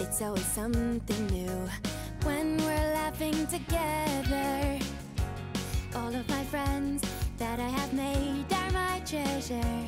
It's always something new when we're laughing together. All of my friends that I have made are my treasure.